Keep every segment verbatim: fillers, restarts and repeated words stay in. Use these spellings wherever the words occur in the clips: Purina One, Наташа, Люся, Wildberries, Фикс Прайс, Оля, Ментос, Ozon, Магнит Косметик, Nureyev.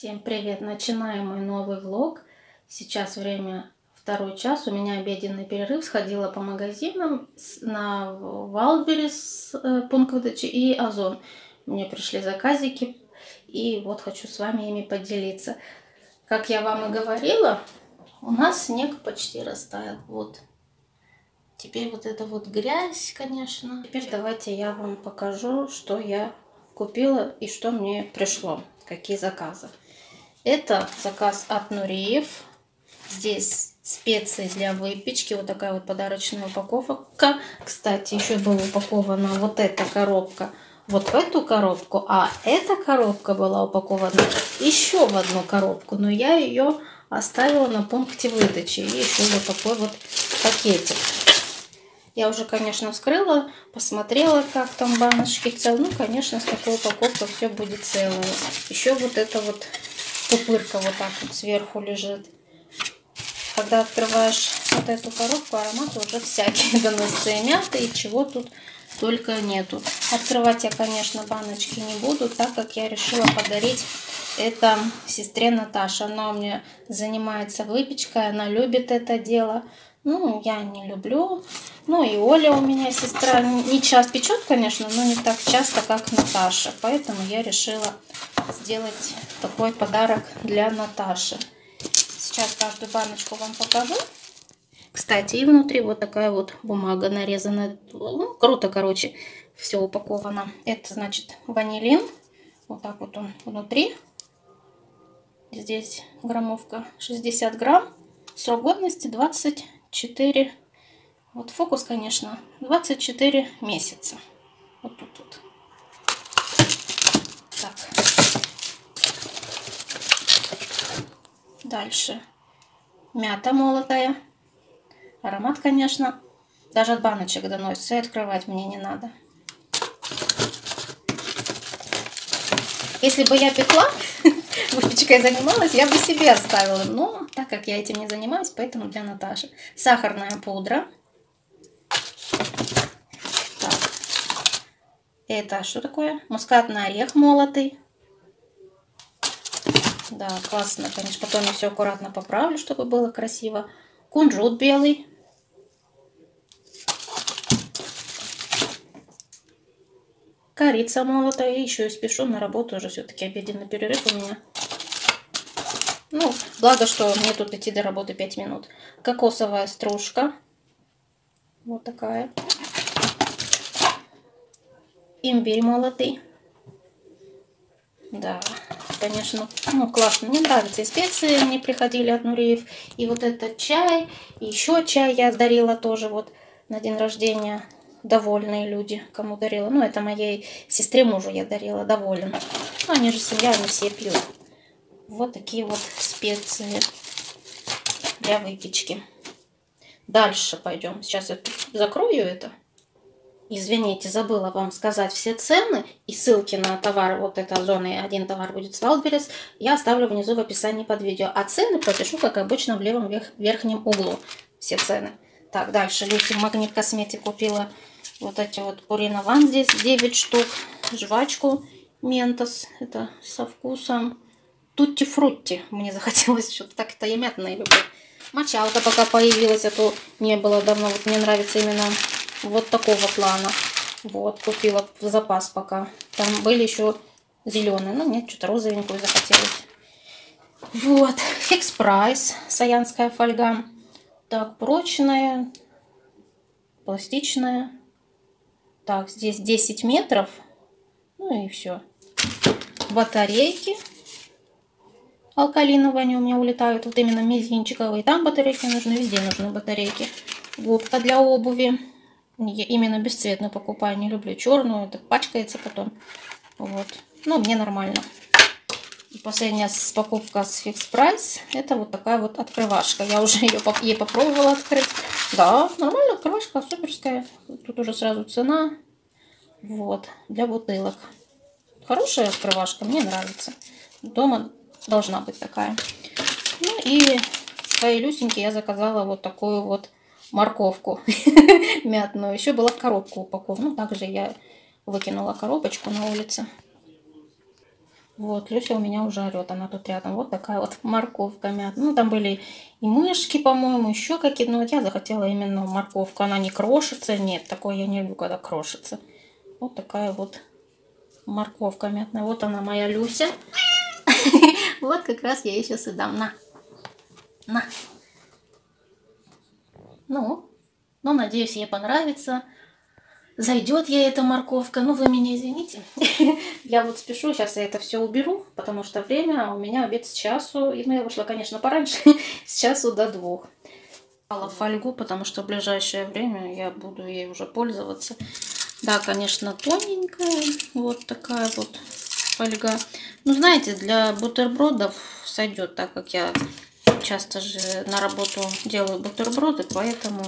Всем привет! Начинаем мой новый влог. Сейчас время второй час. У меня обеденный перерыв. Сходила по магазинам на Wildberries пункт выдачи и Ozon. Мне пришли заказики. И вот хочу с вами ими поделиться. Как я вам и говорила, у нас снег почти растаял. Вот. Теперь вот это вот грязь, конечно. Теперь давайте я вам покажу, что я купила и что мне пришло. Какие заказы. Это заказ от Nureyev. Здесь специи для выпечки. Вот такая вот подарочная упаковка. Кстати, еще была упакована вот эта коробка вот в эту коробку. А эта коробка была упакована еще в одну коробку. Но я ее оставила на пункте выдачи. И еще вот такой вот пакетик. Я уже, конечно, вскрыла, посмотрела, как там баночки целые. Ну, конечно, с такой упаковкой все будет целое. Еще вот эта вот пупырка вот так вот сверху лежит. Когда открываешь вот эту коробку, ароматы уже всякие доносятся, и мяты, и чего тут только нету. Открывать я, конечно, баночки не буду, так как я решила подарить это сестре Наташе. Она у меня занимается выпечкой, она любит это дело. Ну, я не люблю. Ну, и Оля у меня сестра не часто печет, конечно, но не так часто, как Наташа. Поэтому я решила сделать такой подарок для Наташи. Сейчас каждую баночку вам покажу. Кстати, и внутри вот такая вот бумага нарезанная. Ну, круто, короче, все упаковано. Это, значит, ванилин. Вот так вот он внутри. Здесь граммовка шестьдесят грамм. Срок годности двадцать четыре, вот фокус, конечно, двадцать четыре месяца. Вот тут вот. Так. Дальше. Мята молотая. Аромат, конечно, даже от баночек доносится, и открывать мне не надо. Если бы я пекла, выпечкой занималась, я бы себе оставила, но так как я этим не занимаюсь, поэтому для Наташи. Сахарная пудра. Так. Это что такое? Мускатный орех молотый. Да, классно, конечно. Потом я все аккуратно поправлю, чтобы было красиво. Кунжут белый. Корица молотая. И еще и спешу на работу, уже все-таки обеденный перерыв у меня. Ну, благо, что мне тут идти до работы пять минут. Кокосовая стружка. Вот такая. Имбирь молотый. Да, конечно, ну классно. Мне нравятся и специи, мне приходили от Nureyev. И вот этот чай, и еще чай я дарила тоже вот на день рождения. Довольные люди, кому дарила. Ну, это моей сестре, мужу я дарила. Доволен. Ну, они же семья, они все пьют. Вот такие вот специи для выпечки. Дальше пойдем. Сейчас я закрою это. Извините, забыла вам сказать все цены и ссылки на товар. Вот это Ozon, и один товар будет с Wildberries. Я оставлю внизу в описании под видео. А цены пропишу, как обычно, в левом верх, верхнем углу. Все цены. Так, дальше. Люся Магнит Косметик купила вот эти вот Purina One. Здесь девять штук. Жвачку Ментос. Это со вкусом тутти-фрутти. Мне захотелось что-то так-то, я мятное люблю. Мочалка пока появилась, а то не было давно. Вот мне нравится именно вот такого плана. Вот, купила в запас пока. Там были еще зеленые. Ну, нет, что-то розовенькую захотелось. Вот. Фикс Прайс. Саянская фольга. Так, прочная, пластичная. Так, здесь десять метров. Ну и все. Батарейки. Алкалиновые, они у меня улетают. Вот именно мизинчиковые. Там батарейки нужны, везде нужны батарейки. Губка для обуви. Я именно бесцветную покупаю, не люблю черную. Это пачкается потом. Вот. Ну, мне нормально. И последняя покупка с Фикс Прайс. Это вот такая вот открывашка. Я уже ее ей попробовала открыть. Да, нормальная открывашка, суперская. Тут уже сразу цена. Вот, для бутылок. Хорошая открывашка, мне нравится. Дома должна быть такая. Ну и своей Люсеньке я заказала вот такую вот морковку мятную. Еще была в коробку упакована. Также я выкинула коробочку на улице. Вот, Люся у меня уже орет, она тут рядом. Вот такая вот морковка мятная. Ну, там были и мышки, по-моему, еще какие-то. Но вот я захотела именно морковку. Она не крошится, нет, такое я не люблю, когда крошится. Вот такая вот морковка мятная. Вот она, моя Люся. Вот как раз я ей сейчас и дам. На. На. Ну, ну, надеюсь, ей понравится. Зайдет ей эта морковка. Ну, вы меня извините. Я вот спешу, сейчас я это все уберу, потому что время у меня обед с часу. И ну, я вышла, конечно, пораньше, с часу до двух. Взяла фольгу, потому что в ближайшее время я буду ей уже пользоваться. Да, конечно, тоненькая. Вот такая вот фольга. Ну, знаете, для бутербродов сойдет, так как я часто же на работу делаю бутерброды, поэтому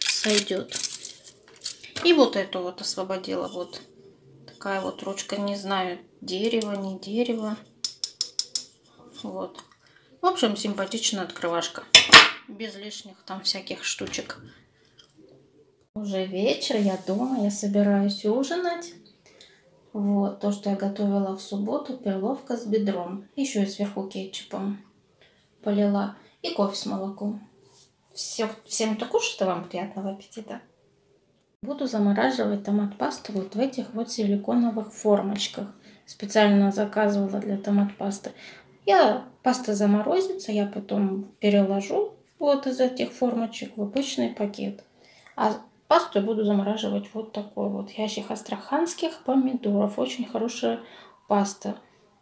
сойдет. И вот эту вот освободила. Вот такая вот ручка. Не знаю, дерево, не дерево. Вот. В общем, симпатичная открывашка. Без лишних там всяких штучек. Уже вечер, я дома, я собираюсь ужинать. Вот. То, что я готовила в субботу. Перловка с бедром. Еще и сверху кетчупом полила. И кофе с молоком. Все, всем это кушать, вам приятного аппетита. Буду замораживать томат-пасту вот в этих вот силиконовых формочках. Специально заказывала для томат-пасты. Я, паста заморозится, я потом переложу вот из этих формочек в обычный пакет. А пасту я буду замораживать вот такой вот. Ящик астраханских помидоров. Очень хорошая паста.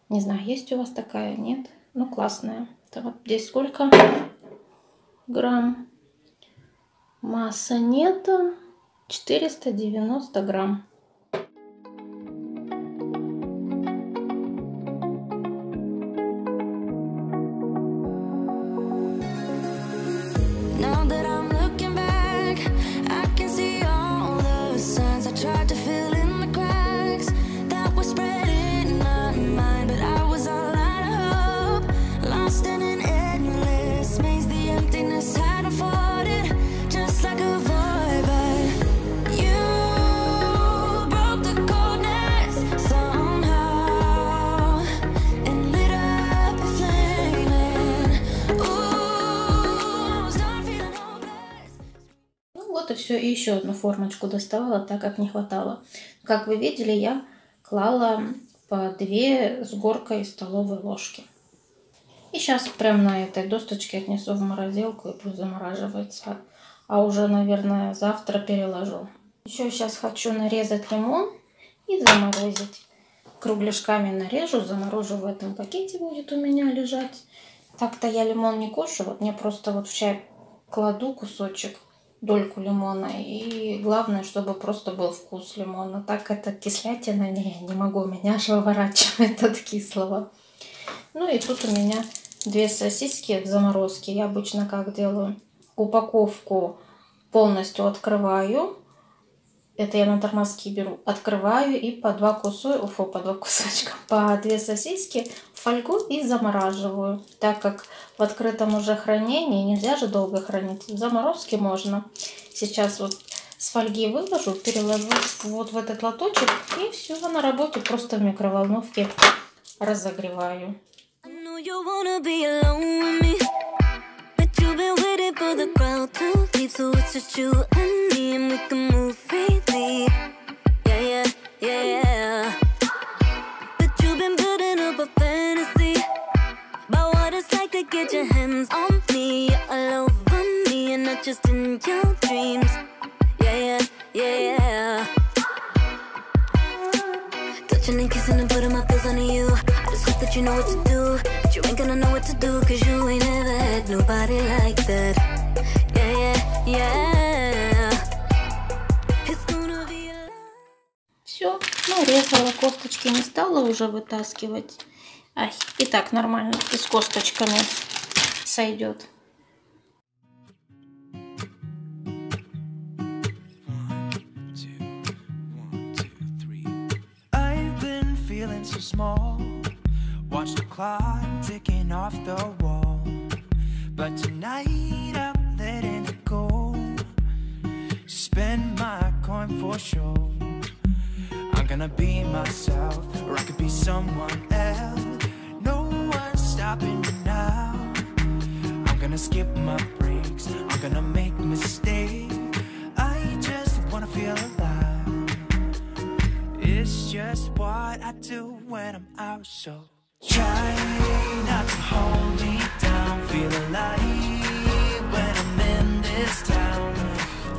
Не знаю, есть у вас такая, нет? Ну, классная. Так, вот здесь сколько грамм? Масса нету. четыреста девяносто грамм. Все, и еще одну формочку доставала, так как не хватало. Как вы видели, я клала по две с горкой столовой ложки. И сейчас прям на этой досточке отнесу в морозилку и пусть замораживается. А уже, наверное, завтра переложу. Еще сейчас хочу нарезать лимон и заморозить. Кругляшками нарежу, заморожу, в этом пакете будет у меня лежать. Так-то я лимон не кушу, вот мне просто вот в чай кладу кусочек, дольку лимона, и главное, чтобы просто был вкус лимона. Так это кислятина, не, не могу, меня аж выворачивает от кислого. Ну и тут у меня две сосиски в заморозке. Я обычно как делаю? Упаковку полностью открываю, это я на тормозки беру, открываю и по два кусочка, уфу, по два кусочка, по две сосиски в фольгу и замораживаю. Так как в открытом уже хранении, нельзя же долго хранить, в заморозке можно. Сейчас вот с фольги выложу, переложу вот в этот лоточек и все, на работе просто в микроволновке разогреваю. Все, ну, резала косточки, не стала уже вытаскивать. Ай, и так нормально и с косточками сойдет. Watch the clock ticking off the wall, but tonight I'm letting it go. Spend my coin for sure. I'm gonna be myself. or I could be someone else. No one's stopping me now. I'm gonna skip my breaks, I'm gonna make mistakes. I just wanna feel alive. It's just what I do when I'm out, so try not to hold me down. Feel alive when I'm in this town.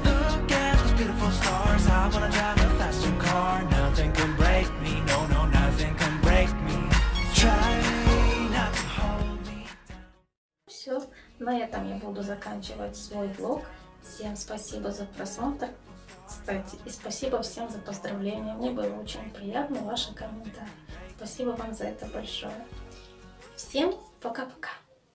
Look at those beautiful stars. I wanna drive a faster car. Nothing can break me. No, no, nothing can break me. Try not to hold me down. Все, на этом я буду заканчивать свой влог. Всем спасибо за просмотр. Кстати, и спасибо всем за поздравления. Мне было очень приятно ваши комментарии. Спасибо вам за это большое. Всем пока-пока.